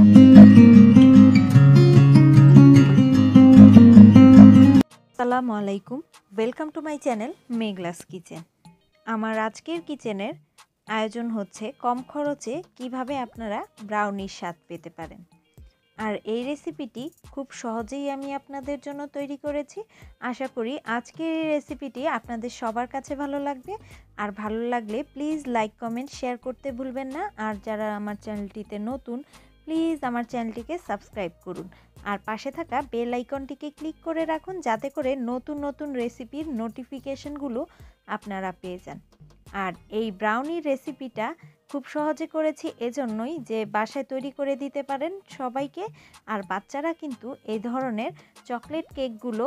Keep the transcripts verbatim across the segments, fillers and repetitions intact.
আসসালামু আলাইকুম, welcome to my channel Meghla's kitchen. আমার আজকের কিচেনের আয়োজন হচ্ছে কম খরচে কিভাবে আপনারা ব্রাউনির স্বাদ পেতে পারেন। আর এই রেসিপিটি খুব সহজেই আমি আপনাদের জন্য তৈরি করেছি। আশা করি আজকের এই রেসিপিটি আপনাদের সবার কাছে ভালো লাগবে। আর ভালো লাগলে প্লিজ লাইক, কমেন্ট, শেয়ার করতে ভুলবেন না। আর যারা আমার চ্যানেলটিতে নতুন, প্লিজ আমার চ্যানেলটিকে সাবস্ক্রাইব করুন আর পাশে থাকা বেল আইকনটিকে ক্লিক করে রাখুন, যাতে করে নতুন নতুন রেসিপির নোটিফিকেশনগুলো আপনারা পেয়ে যান। আর এই ব্রাউনি রেসিপিটা খুব সহজে করেছি এজন্যই যে বাসায় তৈরি করে দিতে পারেন সবাইকে। আর বাচ্চারা কিন্তু এই ধরনের চকলেট কেকগুলো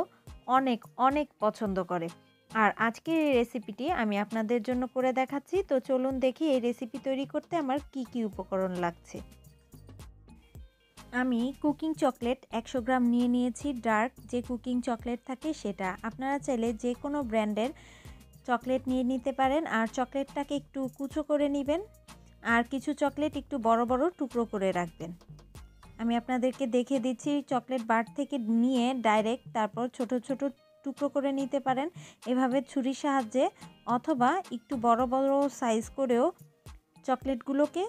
অনেক অনেক পছন্দ করে। আর আজকের এই রেসিপিটি আমি আপনাদের জন্য করে দেখাচ্ছি। তো চলুন দেখি এই রেসিপি তৈরি করতে আমার কি কি উপকরণ লাগছে। আমি কুকিং চকলেট একশো গ্রাম নিয়ে নিয়েছি, ডার্ক যে কুকিং চকলেট থাকে সেটা। আপনারা চাইলে যে কোনো ব্র্যান্ডের চকলেট নিয়ে নিতে পারেন। আর চকলেটটাকে একটু কুচো করে নেবেন, আর কিছু চকলেট একটু বড় বড় টুকরো করে রাখবেন। আমি আপনাদেরকে দেখিয়ে দিচ্ছি। চকলেট বার থেকে নিয়ে ডাইরেক্ট তারপর ছোট ছোট টুকরো করে নিতে পারেন এভাবে ছুরির সাহায্যে, অথবা একটু বড় বড় সাইজ করেও চকলেটগুলোকে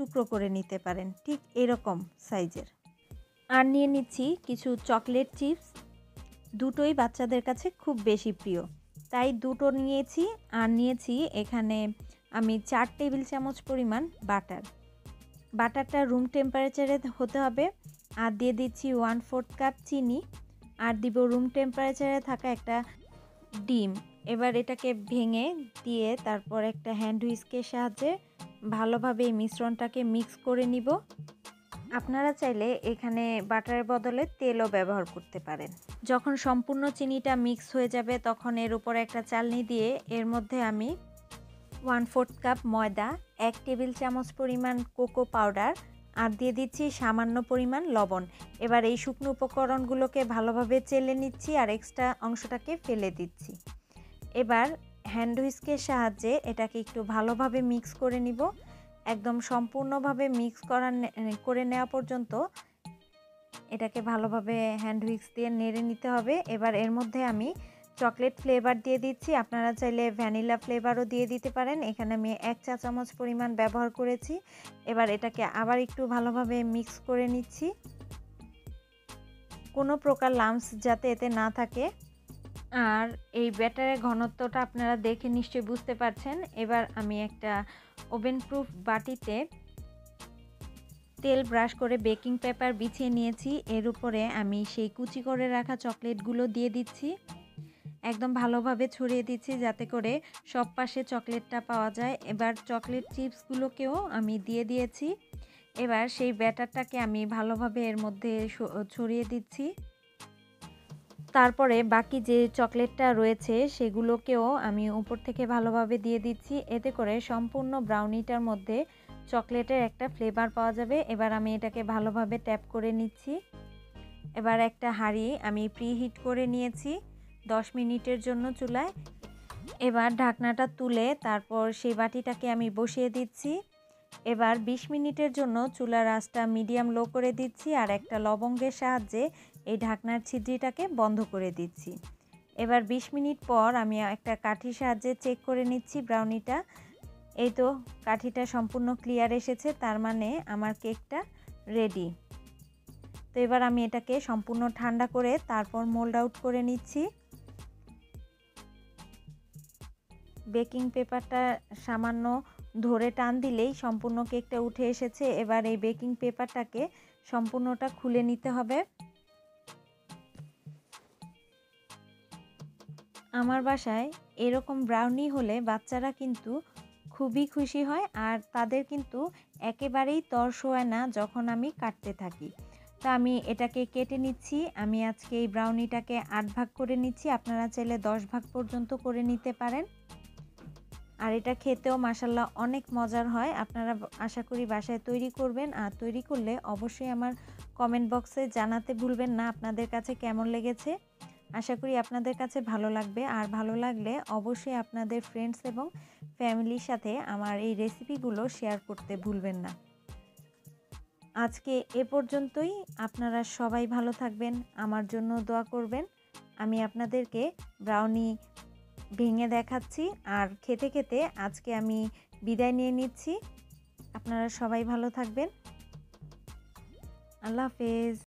টুকরো করে নিতে পারেন, ঠিক এরকম সাইজের। আর নিয়ে নিচ্ছি কিছু চকলেট চিপস, দুটোই বাচ্চাদের কাছে খুব বেশি প্রিয়, তাই দুটো নিয়েছি। আর নিয়েছি এখানে আমি চার টেবিল চামচ পরিমাণ বাটার। বাটারটা রুম টেম্পারেচারে হতে হবে। আর দিয়ে দিচ্ছি ওয়ান ফোর্থ কাপ চিনি। আর দিব রুম টেম্পারেচারে থাকা একটা ডিম। এবার এটাকে ভেঙে দিয়ে তারপর একটা হ্যান্ড হুইস্কের সাহায্যে ভালোভাবে এই মিশ্রণটাকে মিক্স করে নিব। আপনারা চাইলে এখানে বাটারের বদলে তেলও ব্যবহার করতে পারেন। যখন সম্পূর্ণ চিনিটা মিক্স হয়ে যাবে, তখন এর উপরে একটা চালনি দিয়ে এর মধ্যে আমি ওয়ান ফোর্থ কাপ ময়দা, এক টেবিল চামচ পরিমাণ কোকো পাউডার আর দিয়ে দিচ্ছি সামান্য পরিমাণ লবণ। এবার এই শুকনো উপকরণগুলোকে ভালোভাবে চেলে নিচ্ছি আর এক্সট্রা অংশটাকে ফেলে দিচ্ছি। এবার হ্যান্ড হুইস্কের সাহায্যে এটাকে একটু ভালোভাবে মিক্স করে নিব। একদম সম্পূর্ণভাবে মিক্স করা করে নেওয়া পর্যন্ত এটাকে ভালোভাবে হ্যান্ড হুইস্ক দিয়ে নেড়ে নিতে হবে। এবার এর মধ্যে আমি চকলেট ফ্লেভার দিয়ে দিচ্ছি। আপনারা চাইলে ভ্যানিলা ফ্লেভারও দিয়ে দিতে পারেন। এখানে আমি এক চা চামচ পরিমাণ ব্যবহার করেছি। এবার এটাকে আবার একটু ভালোভাবে মিক্স করে নিচ্ছি, কোনো প্রকার লাম্পস যাতে এতে না থাকে। আর এই ব্যাটারের ঘনত্বটা আপনারা দেখে নিশ্চয়ই বুঝতে পারছেন। এবার আমি একটা ওভেন প্রুফ বাটিতে তেল ব্রাশ করে বেকিং পেপার বিছিয়ে নিয়েছি। এর উপরে আমি সেই কুচি করে রাখা চকলেটগুলো দিয়ে দিচ্ছি, একদম ভালোভাবে ছড়িয়ে দিচ্ছি যাতে করে সব পাশে চকলেটটা পাওয়া যায়। এবার চকলেট চিপসগুলোকেও আমি দিয়ে দিয়েছি। এবার সেই ব্যাটারটাকে আমি ভালোভাবে এর মধ্যে ছড়িয়ে দিচ্ছি। তারপরে বাকি যে চকলেটটা রয়েছে সেগুলোকেও আমি উপর থেকে ভালোভাবে দিয়ে দিচ্ছি। এতে করে সম্পূর্ণ ব্রাউনিটার মধ্যে চকলেটের একটা ফ্লেভার পাওয়া যাবে। এবার আমি এটাকে ভালোভাবে ট্যাপ করে নিচ্ছি। এবার একটা হাঁড়ি আমি প্রিহিট করে নিয়েছি দশ মিনিটের জন্য চুলায়। এবার ঢাকনাটা তুলে তারপর সেই বাটিটাকে আমি বসিয়ে দিচ্ছি। এবার বিশ মিনিটের জন্য চুলার আঁচটা মিডিয়াম লো করে দিচ্ছি আর একটা লবঙ্গের সাহায্যে এই ঢাকনার ছিদ্রটাকে বন্ধ করে দিচ্ছি। এবার বিশ মিনিট পর আমি একটা কাঠির সাহায্যে চেক করে নিচ্ছি ব্রাউনিটা। এই তো কাঠিটা সম্পূর্ণ ক্লিয়ার এসেছে, তার মানে আমার কেকটা রেডি। তো এবার আমি এটাকে সম্পূর্ণ ঠান্ডা করে তারপর মোল্ড আউট করে নিচ্ছি। বেকিং পেপারটা সামান্য ধরে টান দিলেই সম্পূর্ণ কেকটা উঠে এসেছে। এবার এই বেকিং পেপারটাকে সম্পূর্ণটা খুলে নিতে হবে। আমার বাসায় এরকম ব্রাউনি হলে বাচ্চারা কিন্তু খুবই খুশি হয়। আর তাদের কিন্তু একেবারেই তর্স হয় না যখন আমি কাটতে থাকি। তো আমি এটাকে কেটে নিচ্ছি। আমি আজকে এই ব্রাউনিটাকে আট ভাগ করে নিচ্ছি। আপনারা চাইলে দশ ভাগ পর্যন্ত করে নিতে পারেন। আর এটা খেতেও মাশাল্লাহ অনেক মজার হয়। আপনারা আশা করি বাসায় তৈরি করবেন। আর তৈরি করলে অবশ্যই আমার কমেন্ট বক্সে জানাতে ভুলবেন না আপনাদের কাছে কেমন লেগেছে। আশা করি আপনাদের কাছে ভালো লাগবে। আর ভালো লাগলে অবশ্যই আপনাদের ফ্রেন্ডস এবং ফ্যামিলির সাথে আমার এই রেসিপিগুলো শেয়ার করতে ভুলবেন না। आज के ए पर्यन्तই আপনারা সবাই ভালো থাকবেন আমার জন্য দোয়া করবেন আমি আপনাদেরকে ব্রাউনি ভেঙে দেখাচ্ছি আর খেতে খেতে আজকে আমি বিদায় নিয়ে নিচ্ছি আপনারা সবাই ভালো থাকবেন আল্লাহ হাফেজ।